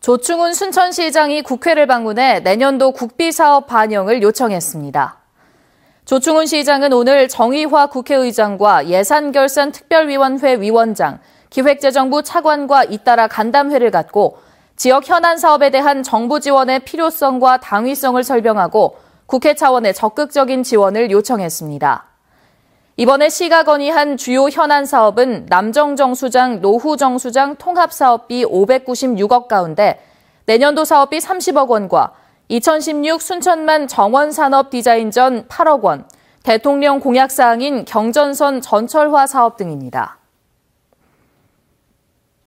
조충훈 순천시장이 국회를 방문해 내년도 국비사업 반영을 요청했습니다. 조충훈 시장은 오늘 정의화 국회의장과 예산결산특별위원회 위원장, 기획재정부 차관과 잇따라 간담회를 갖고 지역 현안 사업에 대한 정부 지원의 필요성과 당위성을 설명하고 국회 차원의 적극적인 지원을 요청했습니다. 이번에 시가 건의한 주요 현안 사업은 남정정수장, 노후정수장 통합사업비 596억 가운데 내년도 사업비 30억 원과 2016 순천만 정원산업 디자인전 8억 원, 대통령 공약사항인 경전선 전철화 사업 등입니다.